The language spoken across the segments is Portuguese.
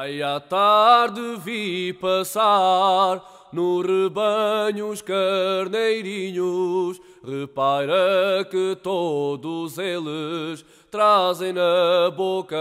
Ai, à tarde vi passar no rebanho os carneirinhos. Repara que todos eles trazem na boca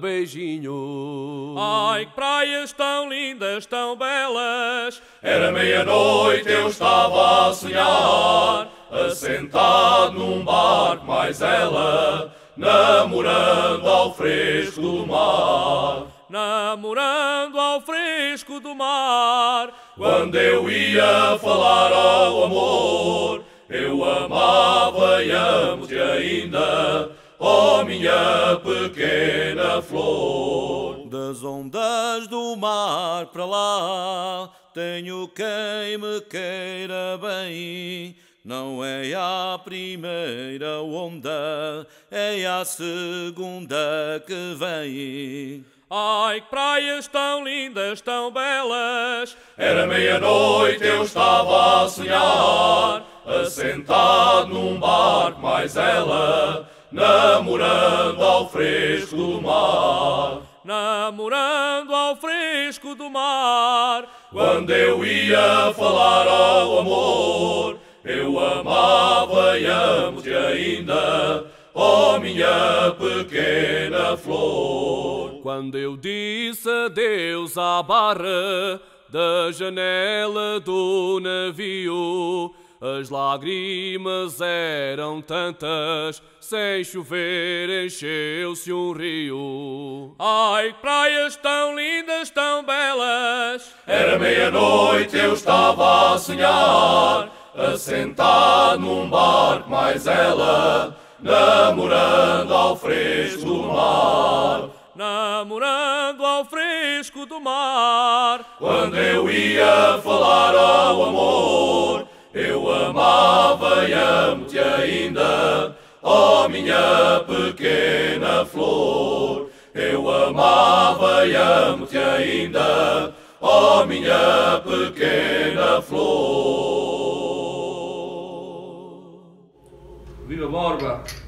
beijinhos. Ai, que praias tão lindas, tão belas! Era meia-noite, eu estava a sonhar, assentado num barco, mais ela, namorando ao fresco do mar. Namorando ao fresco do mar. Quando eu ia falar ao amor, eu amava e amo-te ainda, ó minha pequena flor. Das ondas do mar para lá, tenho quem me queira bem. Não é a primeira onda, é a segunda que vem. Ai, que praias tão lindas, tão belas! Era meia-noite, eu estava a sonhar, assentado num barco, mais ela, namorando ao fresco do mar. Namorando ao fresco do mar. Quando eu ia falar ao amor, eu amava e amo-te ainda, ó minha pequena flor. Quando eu disse adeus à barra da janela do navio, as lágrimas eram tantas, sem chover encheu-se um rio. Ai, que praias tão lindas, tão belas! Era meia-noite, eu estava a sonhar, assentado num barco, mais ela, namorando ao fresco do mar. Namorando ao fresco do mar. Quando eu ia falar ao amor, eu amava e amo-te ainda, ó minha pequena flor. Eu amava e amo-te ainda, ó minha pequena flor. Viva Borba!